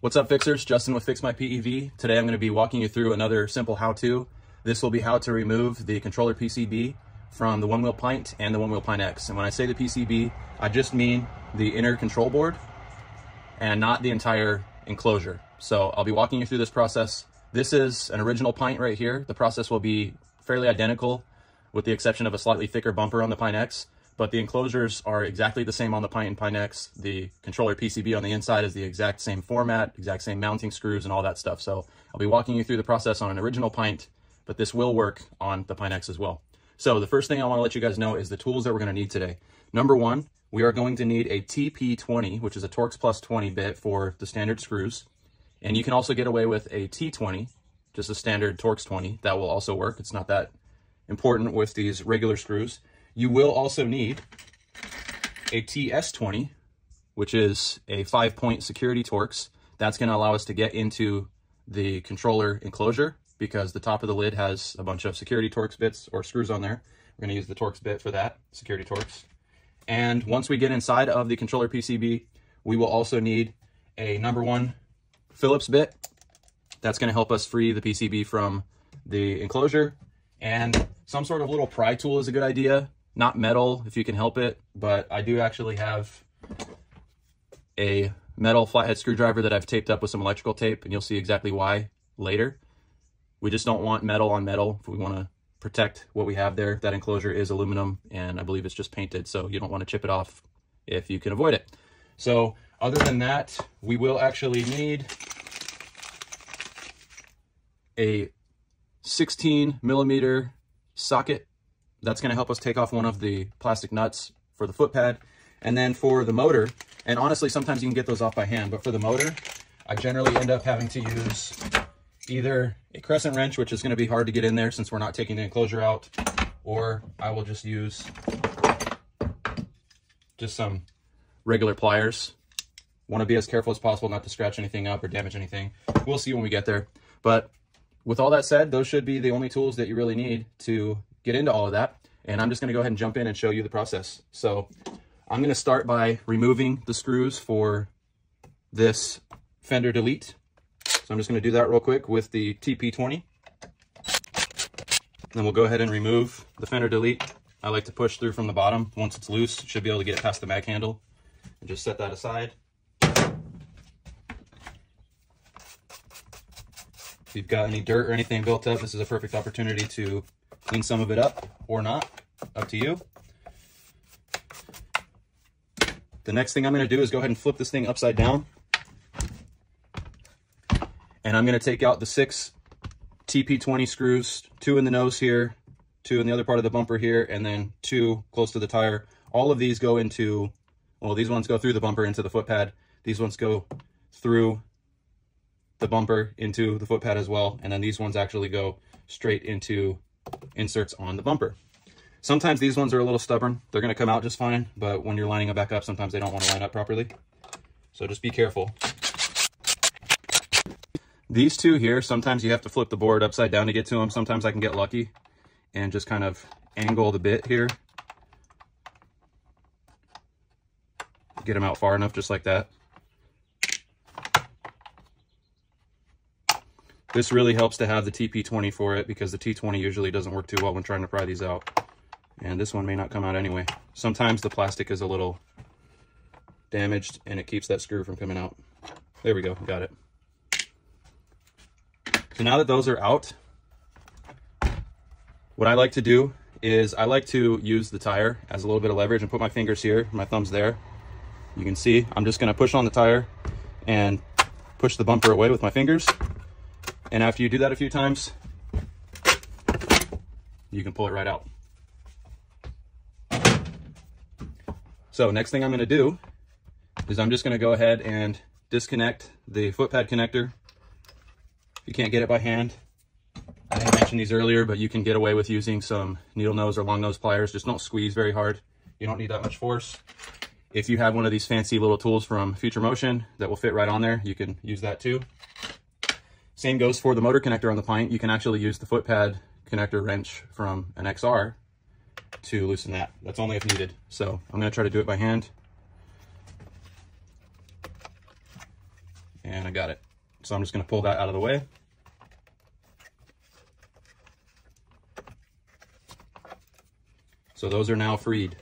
What's up, fixers? Justin with FixMyPEV. Today I'm going to be walking you through another simple how-to. This will be how to remove the controller PCB from the OneWheel Pint and the OneWheel Pint X. And when I say the PCB, I just mean the inner control board and not the entire enclosure. So I'll be walking you through this process. This is an original Pint right here. The process will be fairly identical with the exception of a slightly thicker bumper on the Pint X, but the enclosures are exactly the same on the Pint and Pint X. The controller PCB on the inside is the exact same format, exact same mounting screws and all that stuff. So I'll be walking you through the process on an original Pint, but this will work on the Pint X as well. So the first thing I wanna let you guys know is the tools that we're gonna need today. Number one, we are going to need a TP20, which is a Torx plus 20 bit for the standard screws. And you can also get away with a T20, just a standard Torx 20. That will also work. It's not that important with these regular screws. You will also need a TS20, which is a 5-point security Torx. That's going to allow us to get into the controller enclosure because the top of the lid has a bunch of security Torx bits or screws on there. We're going to use the Torx bit for that, security Torx. And once we get inside of the controller PCB, we will also need a #1 Phillips bit. That's going to help us free the PCB from the enclosure. And some sort of little pry tool is a good idea. Not metal, if you can help it, but I do actually have a metal flathead screwdriver that I've taped up with some electrical tape, and you'll see exactly why later. We just don't want metal on metal. If we want to protect what we have there, that enclosure is aluminum, and I believe it's just painted, so you don't want to chip it off if you can avoid it. So other than that, we will actually need a 16mm socket. That's going to help us take off one of the plastic nuts for the foot pad. And then for the motor, and honestly, sometimes you can get those off by hand, but for the motor, I generally end up having to use either a crescent wrench, which is going to be hard to get in there since we're not taking the enclosure out, or I will just use just some regular pliers. Want to be as careful as possible not to scratch anything up or damage anything. We'll see when we get there. But with all that said, those should be the only tools that you really need to get into all of that, and I'm just going to go ahead and jump in and show you the process. So I'm going to start by removing the screws for this fender delete. So I'm just going to do that real quick with the TP20. Then we'll go ahead and remove the fender delete. I like to push through from the bottom. Once it's loose, should be able to get it past the mag handle, and just set that aside. If you've got any dirt or anything built up, this is a perfect opportunity to clean some of it up or not, up to you. The next thing I'm going to do is go ahead and flip this thing upside down. And I'm going to take out the 6 TP20 screws, 2 in the nose here, 2 in the other part of the bumper here, and then 2 close to the tire. All of these go into, well, these ones go through the bumper into the foot pad. These ones go through the bumper into the foot pad as well. And then these ones actually go straight into inserts on the bumper. Sometimes these ones are a little stubborn. They're going to come out just fine, but when you're lining them back up, sometimes they don't want to line up properly. So just be careful. These two here, sometimes you have to flip the board upside down to get to them. Sometimes I can get lucky and just kind of angle the bit here. Get them out far enough, just like that. This really helps to have the TP20 for it because the T20 usually doesn't work too well when trying to pry these out. And this one may not come out anyway. Sometimes the plastic is a little damaged and it keeps that screw from coming out. There we go, got it. So now that those are out, what I like to do is I like to use the tire as a little bit of leverage and put my fingers here, my thumbs there. You can see I'm just gonna push on the tire and push the bumper away with my fingers. And after you do that a few times, you can pull it right out. So next thing I'm going to do is I'm just going to go ahead and disconnect the foot pad connector. If you can't get it by hand, I didn't mention these earlier, but you can get away with using some needle nose or long nose pliers. Just don't squeeze very hard. You don't need that much force. If you have one of these fancy little tools from Future Motion that will fit right on there, you can use that too. Same goes for the motor connector on the Pint. You can actually use the foot pad connector wrench from an XR to loosen that. That's only if needed. So I'm going to try to do it by hand. and I got it. So I'm just going to pull that out of the way. So those are now freed.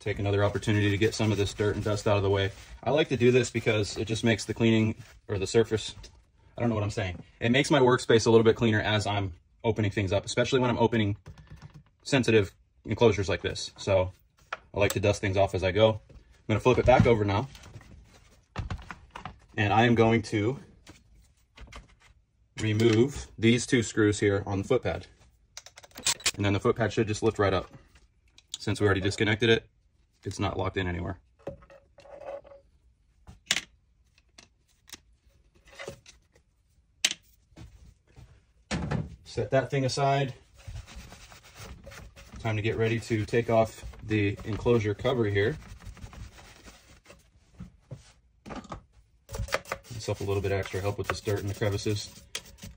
Take another opportunity to get some of this dirt and dust out of the way. I like to do this because it just makes the cleaning, or the surface, I don't know what I'm saying. It makes my workspace a little bit cleaner as I'm opening things up, especially when I'm opening sensitive enclosures like this. So I like to dust things off as I go. I'm going to flip it back over now. And I am going to remove these two screws here on the foot pad. And then the foot pad should just lift right up. Since we already disconnected it, it's not locked in anywhere. Set that thing aside. Time to get ready to take off the enclosure cover here. Myself a little bit extra help with this dirt in the crevices.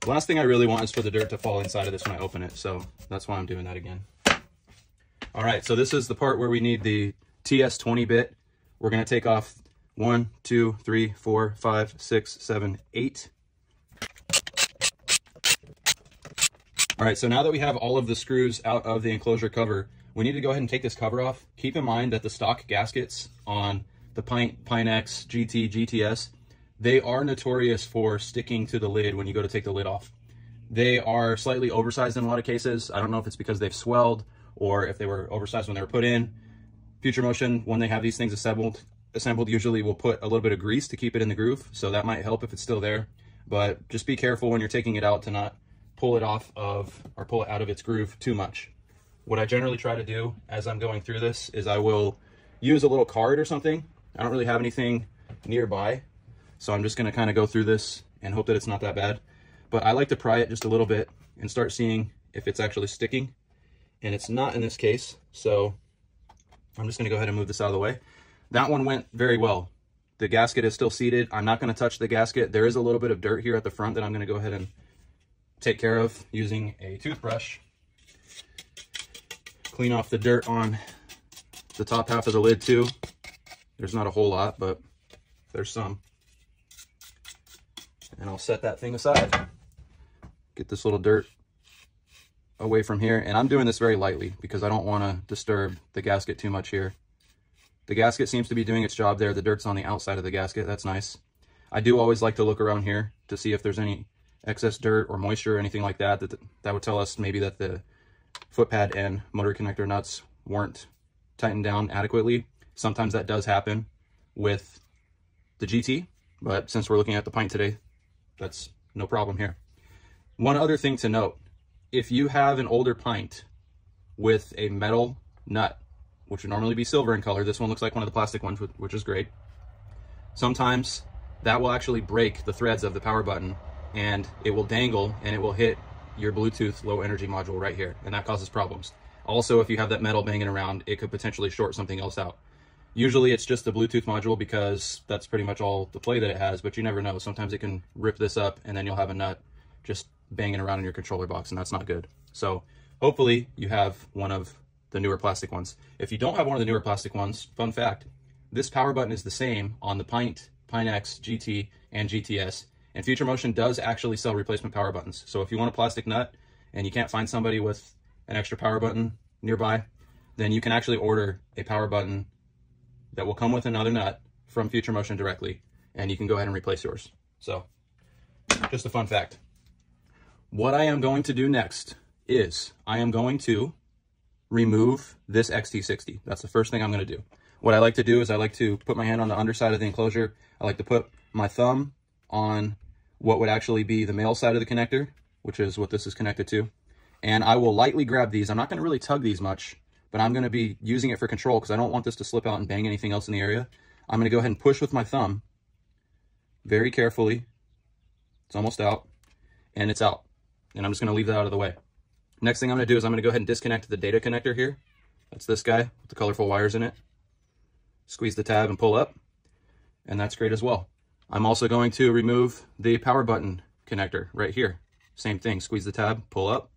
The last thing I really want is for the dirt to fall inside of this when I open it, so that's why I'm doing that again. All right, so this is the part where we need the TS20 bit. We're going to take off 1, 2, 3, 4, 5, 6, 7, 8. All right, so now that we have all of the screws out of the enclosure cover, we need to go ahead and take this cover off. Keep in mind that the stock gaskets on the Pint X, GT, GTS, they are notorious for sticking to the lid when you go to take the lid off. They are slightly oversized in a lot of cases. I don't know if it's because they've swelled or if they were oversized when they were put in. Future Motion, when they have these things assembled usually will put a little bit of grease to keep it in the groove, so that might help if it's still there. But just be careful when you're taking it out to not pull it out of its groove too much. What I generally try to do as I'm going through this is I will use a little card or something. I don't really have anything nearby, so I'm just gonna kind of go through this and hope that it's not that bad. But I like to pry it just a little bit and start seeing if it's actually sticking. And it's not in this case, so I'm just gonna go ahead and move this out of the way. That one went very well. The gasket is still seated. I'm not gonna touch the gasket. There is a little bit of dirt here at the front that I'm gonna go ahead and take care of using a toothbrush. Clean off the dirt on the top half of the lid too. There's not a whole lot, but there's some. And I'll set that thing aside. Get this little dirt away from here, and I'm doing this very lightly because I don't want to disturb the gasket too much here. The gasket seems to be doing its job there. The dirt's on the outside of the gasket. That's nice. I do always like to look around here to see if there's any excess dirt or moisture or anything like that. That would tell us maybe that the foot pad and motor connector nuts weren't tightened down adequately. Sometimes that does happen with the GT, but since we're looking at the Pint today, that's no problem here. One other thing to note. If you have an older Pint with a metal nut, which would normally be silver in color, this one looks like one of the plastic ones, which is great. Sometimes that will actually break the threads of the power button, and it will dangle and it will hit your Bluetooth low energy module right here, and that causes problems. Also, if you have that metal banging around, it could potentially short something else out. Usually it's just the Bluetooth module because that's pretty much all the play that it has, but you never know. Sometimes it can rip this up and then you'll have a nut just banging around in your controller box, and that's not good. So hopefully you have one of the newer plastic ones. If you don't have one of the newer plastic ones, fun fact, this power button is the same on the Pint, Pint X, GT, and GTS, and Future Motion does actually sell replacement power buttons. So if you want a plastic nut and you can't find somebody with an extra power button nearby, then you can actually order a power button that will come with another nut from Future Motion directly, and you can go ahead and replace yours. So just a fun fact. What I am going to do next is I am going to remove this XT60. That's the first thing I'm going to do. What I like to do is I like to put my hand on the underside of the enclosure. I like to put my thumb on what would actually be the male side of the connector, which is what this is connected to. And I will lightly grab these. I'm not going to really tug these much, but I'm going to be using it for control because I don't want this to slip out and bang anything else in the area. I'm going to go ahead and push with my thumb very carefully. It's almost out, and it's out. And I'm just going to leave that out of the way. Next thing I'm going to do is I'm going to go ahead and disconnect the data connector here. That's this guy with the colorful wires in it. Squeeze the tab and pull up. And that's great as well. I'm also going to remove the power button connector right here. Same thing. Squeeze the tab, pull up.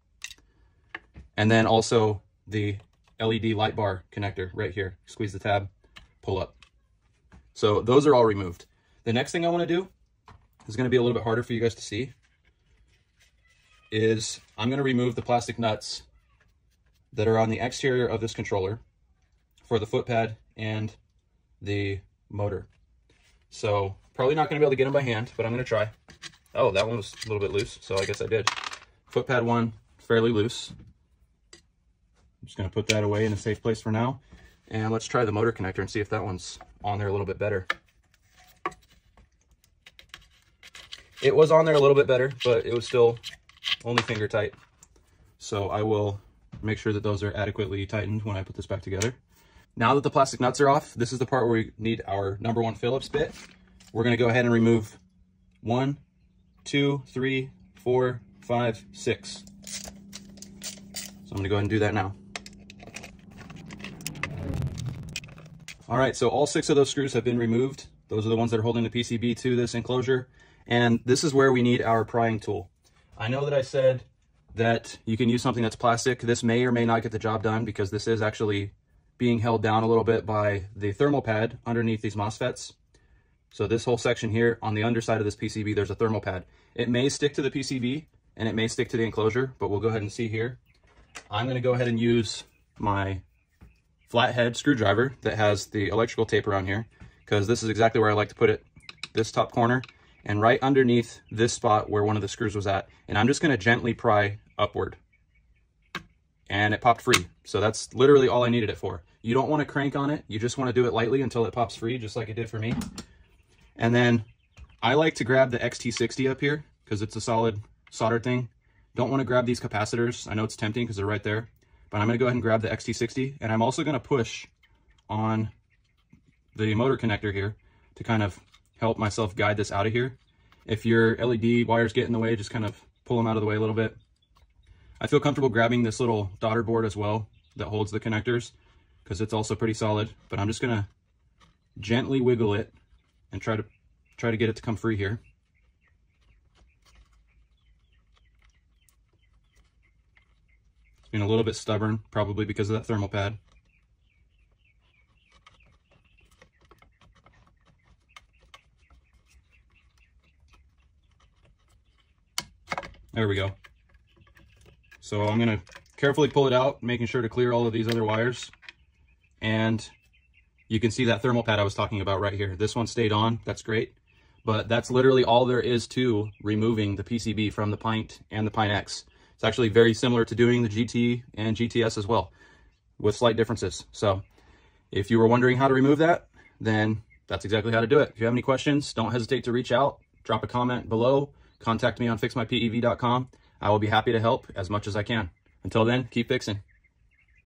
And then also the LED light bar connector right here. Squeeze the tab, pull up. So those are all removed. The next thing I want to do is going to be a little bit harder for you guys to see, is I'm going to remove the plastic nuts that are on the exterior of this controller for the foot pad and the motor. So probably not going to be able to get them by hand, but I'm going to try. Oh, that one was a little bit loose, so I guess I did. Foot pad one, fairly loose. I'm just going to put that away in a safe place for now. And let's try the motor connector and see if that one's on there a little bit better. It was on there a little bit better, but it was still only finger tight. So I will make sure that those are adequately tightened when I put this back together. Now that the plastic nuts are off, this is the part where we need our number one Phillips bit. We're going to go ahead and remove 1, 2, 3, 4, 5, 6. So I'm going to go ahead and do that now. All right, so all 6 of those screws have been removed. Those are the ones that are holding the PCB to this enclosure. And this is where we need our prying tool. I know that I said that you can use something that's plastic. This may or may not get the job done because this is actually being held down a little bit by the thermal pad underneath these MOSFETs. So this whole section here on the underside of this PCB, there's a thermal pad. It may stick to the PCB and it may stick to the enclosure, but we'll go ahead and see here. I'm going to go ahead and use my flathead screwdriver that has the electrical tape around here, because this is exactly where I like to put it, this top corner, and right underneath this spot where one of the screws was at. And I'm just going to gently pry upward. And it popped free. So that's literally all I needed it for. You don't want to crank on it. You just want to do it lightly until it pops free, just like it did for me. And then I like to grab the XT60 up here because it's a solid solder thing. Don't want to grab these capacitors. I know it's tempting because they're right there, but I'm going to go ahead and grab the XT60. And I'm also going to push on the motor connector here to kind of help myself guide this out of here. If your LED wires get in the way, just kind of pull them out of the way a little bit. I feel comfortable grabbing this little daughter board as well that holds the connectors because it's also pretty solid, but I'm just gonna gently wiggle it and try to get it to come free here. It's been a little bit stubborn, probably because of that thermal pad. There we go. So I'm going to carefully pull it out, making sure to clear all of these other wires. And you can see that thermal pad I was talking about right here. This one stayed on. That's great. But that's literally all there is to removing the PCB from the Pint and the Pint X. It's actually very similar to doing the GT and GTS as well, with slight differences. So if you were wondering how to remove that, then that's exactly how to do it. If you have any questions, don't hesitate to reach out. Drop a comment below. Contact me on FixMyPEV.com. I will be happy to help as much as I can. Until then, keep fixing.